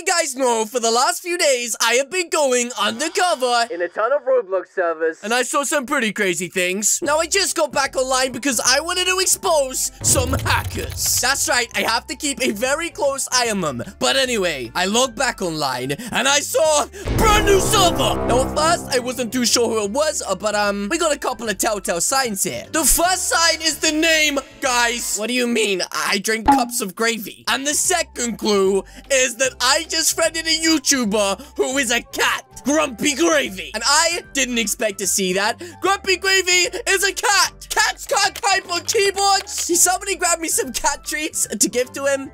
you guys know, for the last few days, I have been going undercover in a ton of Roblox servers, and I saw some pretty crazy things. Now, I just got back online because I wanted to expose some hackers. That's right, I have to keep a very close eye on them. But anyway, I logged back online, and I saw a brand new server. Now, at first, I wasn't too sure who it was, but, we got a couple of telltale signs here. The first sign is the name, guys. What do you mean? I drink cups of gravy. And the second clue is that I just friended a YouTuber who is a cat, Grumpy Gravy. And I didn't expect to see that. Grumpy Gravy is a cat. Cats can't type on keyboards. Somebody grab me some cat treats to give to him.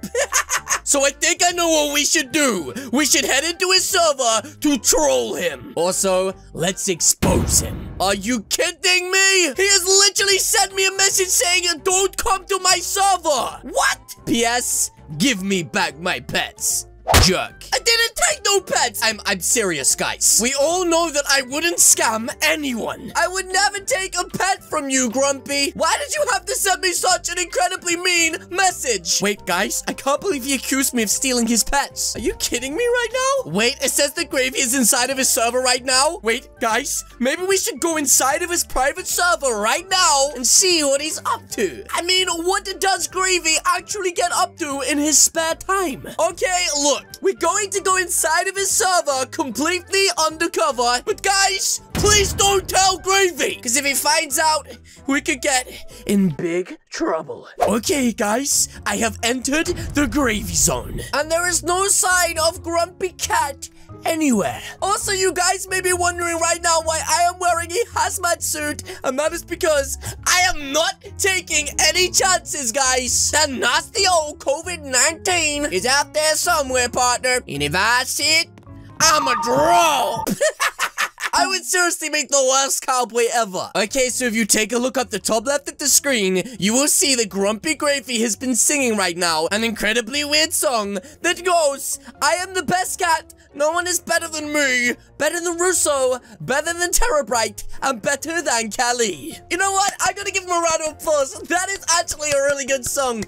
So I think I know what we should do. We should head into his server to troll him. Also, let's expose him. Are you kidding me? He has literally sent me a message saying, don't come to my server. What? P.S. Give me back my pets. Jerk. I didn't take no pets. I'm serious, guys. We all know that I wouldn't scam anyone. I would never take a pet from you, Grumpy. Why did you have to send me such an incredibly mean message? Wait, guys, I can't believe he accused me of stealing his pets. Are you kidding me right now? Wait, it says that Gravy is inside of his server right now. Wait, guys, maybe we should go inside of his private server right now and see what he's up to. I mean, what does Gravy actually get up to in his spare time? Okay, look. We're going to go inside of his server completely undercover. But guys, please don't tell Gravy, because if he finds out, we could get in big trouble. Okay, guys, I have entered the Gravy Zone. And there is no sign of Grumpy Cat anywhere. Also, you guys may be wondering right now why I am wearing a hazmat suit, and that is because I am not taking any chances, guys. That nasty old COVID-19 is out there somewhere, partner. And if I see it, I'm a draw. I would seriously make the worst cowboy ever. Okay, so if you take a look up the top left at the screen, you will see that Grumpy Gravy has been singing right now an incredibly weird song that goes, I am the best cat, no one is better than me, better than Russo, better than Terabyte, and better than Kelly. You know what? I gotta give him a round of applause. That is actually a really good song.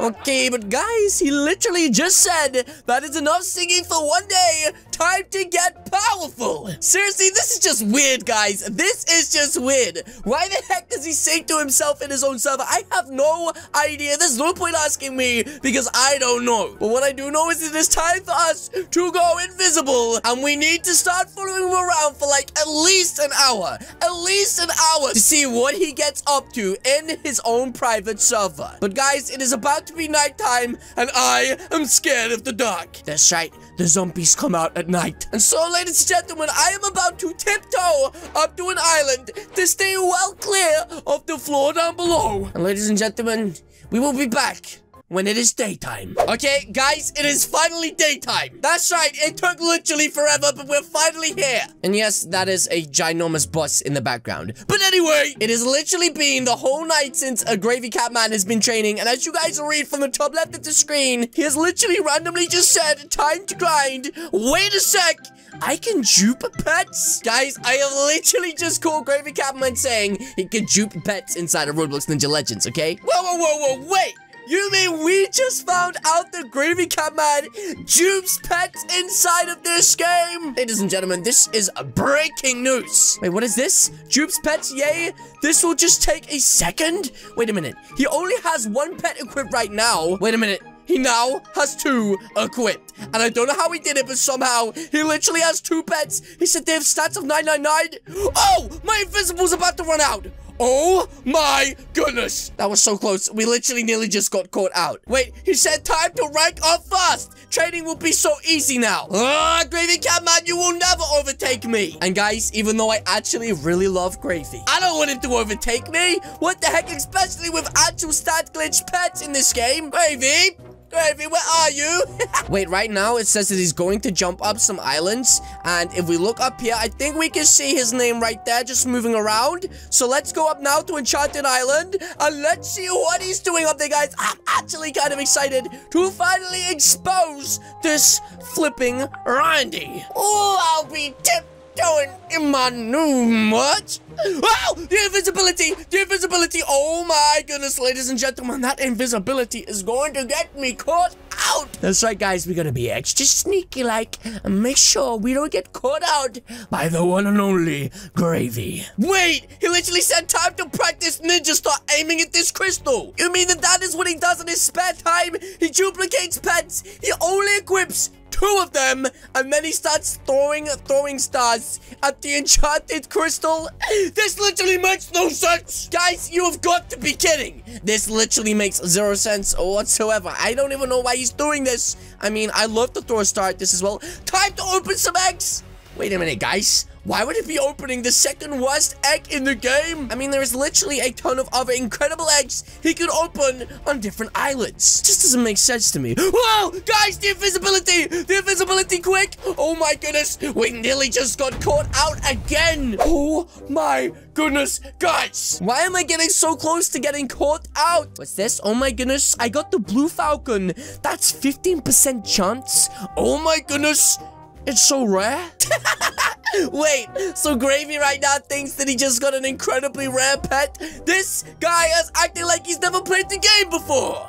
Okay, but guys, he literally just said, that is enough singing for one day, time to get powerful. Seriously, this is just weird, guys. This is just weird. Why the heck does he sing to himself in his own server? I have no idea. There's no point asking me because I don't know. But what I do know is it is time for us to go invisible. And we need to start following him around for like at least an hour. At least an hour to see what he gets up to in his own private server. But guys, it is about to be nighttime and I am scared of the dark. That's right. The zombies come out at night. And so, ladies and gentlemen, I am about to tiptoe up to an island to stay well clear of the floor down below. And ladies and gentlemen, we will be back when it is daytime. Okay, guys, it is finally daytime. That's right, it took literally forever, but we're finally here. And yes, that is a ginormous boss in the background. But anyway, it has literally been the whole night since a GravyCatMan has been training. And as you guys read from the top left of the screen, he has literally randomly just said, time to grind. Wait a sec. I can dupe pets? Guys, I have literally just called GravyCatMan saying he can dupe pets inside of Roblox Ninja Legends, okay? Whoa, whoa, whoa, whoa, wait. You mean we just found out that GravyCatMan dupes pets inside of this game? Ladies and gentlemen, this is breaking news. Wait, what is this? Dupes pets, yay. This will just take a second? Wait a minute. He only has one pet equipped right now. Wait a minute. He now has two equipped. And I don't know how he did it, but somehow he literally has two pets. He said they have stats of 999. Oh, my invisible's about to run out. Oh my goodness. That was so close. We literally nearly just got caught out. Wait, he said time to rank up fast. Training will be so easy now. Ah, GravyCatMan, you will never overtake me. And guys, even though I actually really love Gravy, I don't want him to overtake me. What the heck, especially with actual stat glitch pets in this game. Gravy. Gravy, where are you? Wait, right now it says that he's going to jump up some islands. And if we look up here, I think we can see his name right there just moving around. So let's go up now to Enchanted Island. And let's see what he's doing up there, guys. I'm actually kind of excited to finally expose this flipping Randy. Oh, I'll be tiptoeing in my new mud. Wow, the invisibility, the invisibility. Oh my goodness, ladies and gentlemen, that invisibility is going to get me caught out. That's right, guys. We're gonna be extra sneaky like and make sure we don't get caught out by the one and only Gravy. Wait, he literally said time to practice ninja, start aiming at this crystal. You mean that is what he does in his spare time? He duplicates pets. He only equips two of them, and then he starts throwing stars at the enchanted crystal. This literally makes no sense. Guys, you have got to be kidding. This literally makes 0 sense whatsoever. I don't even know why he's doing this. I mean, I love to throw a star at this as well. Time to open some eggs. Wait a minute, guys. Why would it be opening the second worst egg in the game? I mean, there is literally a ton of other incredible eggs he could open on different islands. Just doesn't make sense to me. Whoa, guys, the invisibility! The invisibility, quick! Oh my goodness, we nearly just got caught out again. Oh my goodness, guys. Why am I getting so close to getting caught out? What's this? Oh my goodness, I got the blue falcon. That's 15% chance. Oh my goodness, it's so rare. Wait, so Gravy right now thinks that he just got an incredibly rare pet? This guy is acting like he's never played the game before.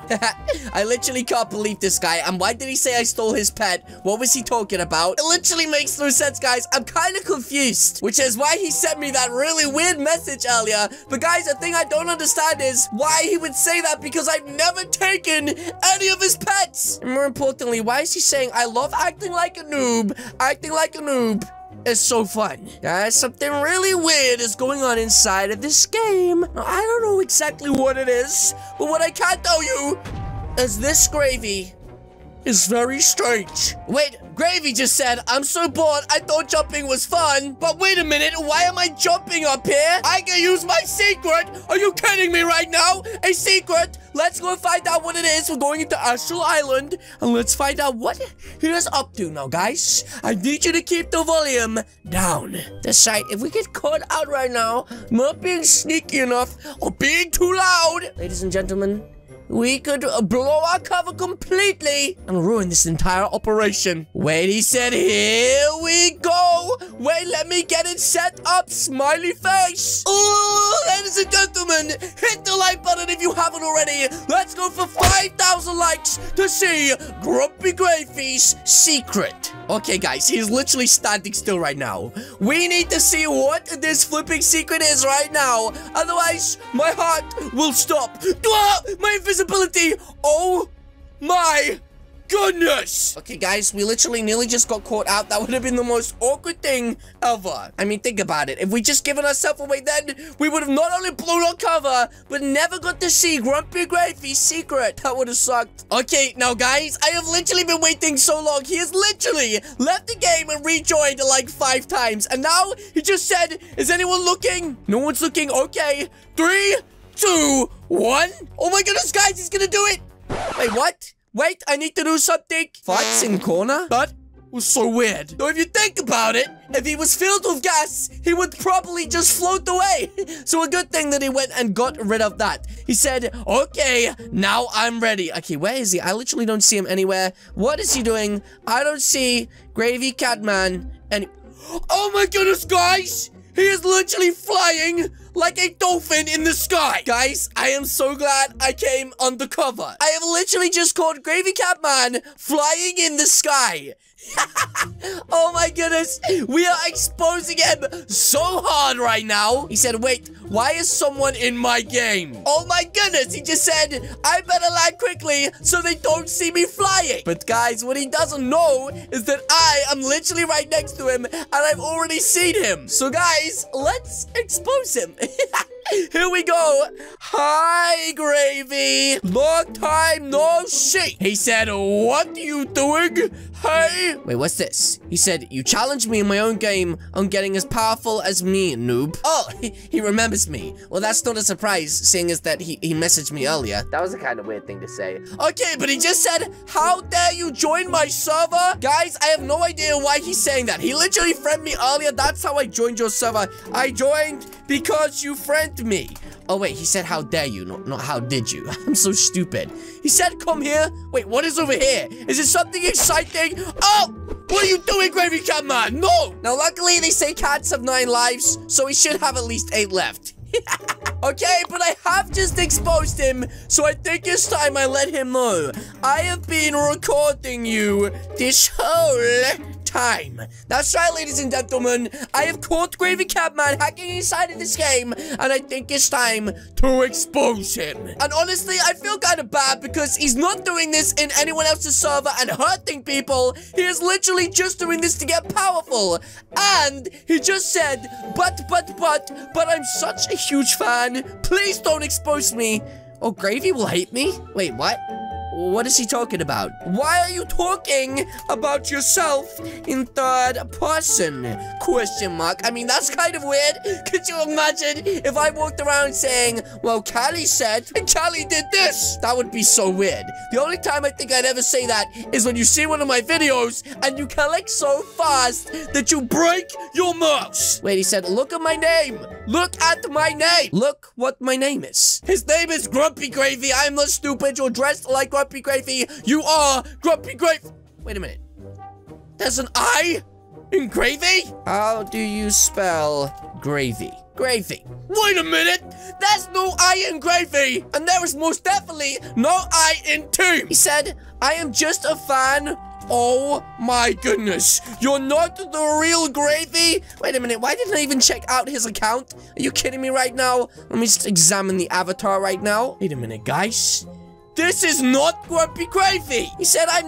I literally can't believe this guy. And why did he say I stole his pet? What was he talking about? It literally makes no sense, guys. I'm kind of confused, which is why he sent me that really weird message earlier. But guys, the thing I don't understand is why he would say that, because I've never taken any of his pets. And more importantly, why is he saying I love acting like a noob? Acting like a noob is so fun. Guys, something really weird is going on inside of this game. I don't know exactly what it is, but what I can tell you is this Gravy is very strange. Wait, Gravy just said, I'm so bored, I thought jumping was fun. But wait a minute, why am I jumping up here? I can use my secret. Are you kidding me right now? A secret? Let's go find out what it is. We're going into Astral Island, and let's find out what he is up to now, guys. I need you to keep the volume down. That's right. If we get caught out right now, not being sneaky enough or being too loud, ladies and gentlemen, we could blow our cover completely and ruin this entire operation. Wait, he said, here we go. Wait, let me get it set up. Smiley face. Oh, ladies and gentlemen, hit the like button if you haven't already. Let's go for 5,000 likes to see Grumpy Gravy's secret. Okay, guys, he's literally standing still right now. We need to see what this flipping secret is right now. Otherwise, my heart will stop. My invisibility! Oh my goodness! Okay, guys, we literally nearly just got caught out. That would have been the most awkward thing ever. I mean, think about it. If we just given ourselves away then, we would have not only blown our cover, but never got to see Grumpy Gravy's secret. That would have sucked. Okay, now, guys, I have literally been waiting so long. He has literally left the game and rejoined like 5 times. And now he just said, is anyone looking? No one's looking. Okay, 3, 2, 1. Oh my goodness, guys, he's gonna do it. Wait, what? Wait, I need to do something. Farts in corner? That was so weird. Though if you think about it, if he was filled with gas, he would probably just float away. So a good thing that he went and got rid of that. He said, okay, now I'm ready. Okay, where is he? I literally don't see him anywhere. What is he doing? I don't see Gravy Catman. And oh my goodness, guys! He is literally flying like a dolphin in the sky. Guys, I am so glad I came undercover. I have literally just caught GravyCatMan flying in the sky. Oh my goodness, we are exposing him so hard right now. He said, wait, why is someone in my game? Oh my goodness, he just said, I better land quickly so they don't see me flying. But guys, what he doesn't know is that I am literally right next to him and I've already seen him. So guys, let's expose him. Here we go. Hi, Gravy. Long time no see. He said, what are you doing? Hey. Wait, what's this? He said, you challenged me in my own game on getting as powerful as me, noob. Oh, he remembers me. Well, that's not a surprise, seeing as that he messaged me earlier. That was a kind of weird thing to say. Okay, but he just said, how dare you join my server? Guys, I have no idea why he's saying that. He literally friended me earlier. That's how I joined your server. I joined because you friended me. Oh wait, he said how dare you, not how did you. I'm so stupid. He said come here. Wait, what is over here? Is it something exciting? Oh, what are you doing, GravyCatMan? No. Now luckily they say cats have 9 lives, so he should have at least 8 left. Okay, but I have just exposed him, so I think it's time I let him know. I have been recording you this whole time. That's right, ladies and gentlemen. I have caught GravyCatMan hacking inside of this game, and I think it's time to expose him. And honestly, I feel kind of bad because he's not doing this in anyone else's server and hurting people. He is literally just doing this to get powerful. And he just said, but I'm such a huge fan. Please don't expose me. Oh, Gravy will hate me? Wait, what? What is he talking about? Why are you talking about yourself in third person? Question mark. I mean, that's kind of weird. Could you imagine if I walked around saying, well, Callie said, and Callie did this? That would be so weird. The only time I think I'd ever say that is when you see one of my videos and you collect so fast that you break your mouse. Wait, he said, look at my name. Look at my name. Look what my name is. His name is Grumpy Gravy. I'm not stupid. You're dressed like Grumpy Gravy. You are Grumpy Gravy. Wait a minute. There's an I in Gravy? How do you spell Gravy? Gravy. Wait a minute. There's no I in Gravy. And there is most definitely no I in team. He said, I am just a fan. Oh my goodness. You're not the real Gravy? Wait a minute, why didn't I even check out his account? Are you kidding me right now? Let me just examine the avatar right now. Wait a minute, guys. This is not Grumpy Gravy. He said, I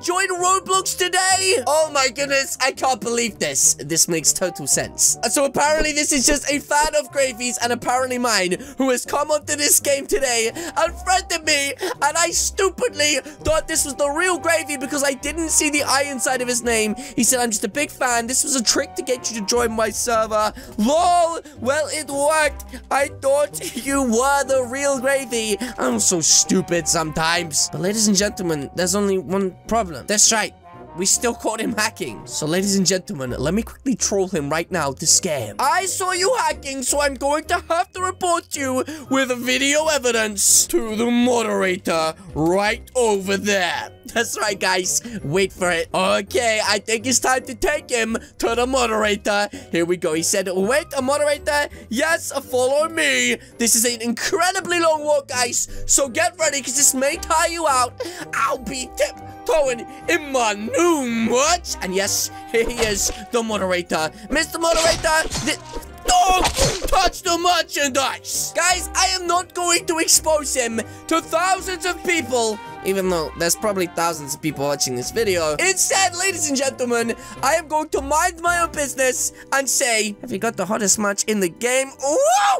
joined Roblox today. Oh my goodness, I can't believe this. This makes total sense. So apparently this is just a fan of Gravy's and apparently mine who has come onto this game today and friended me, and I stupidly thought this was the real Gravy because I didn't see the I inside of his name. He said, I'm just a big fan. This was a trick to get you to join my server. LOL, well, it worked. I thought you were the real Gravy. I'm so stupid sometimes. But ladies and gentlemen, there's only one problem. That's right. We still caught him hacking. So ladies and gentlemen, let me quickly troll him right now to scare him. I saw you hacking, so I'm going to have to report you with video evidence to the moderator right over there. That's right, guys. Wait for it. Okay, I think it's time to take him to the moderator. Here we go. He said, wait, a moderator? Yes, follow me. This is an incredibly long walk, guys. So get ready, because this may tire you out. I'll be tiptoeing in my new watch. And yes, here he is, the moderator. Mr. Moderator, don't touch the merchandise. Guys, I am not going to expose him to thousands of people, even though there's probably thousands of people watching this video. Instead, ladies and gentlemen, I am going to mind my own business and say, have you got the hottest match in the game? Whoa!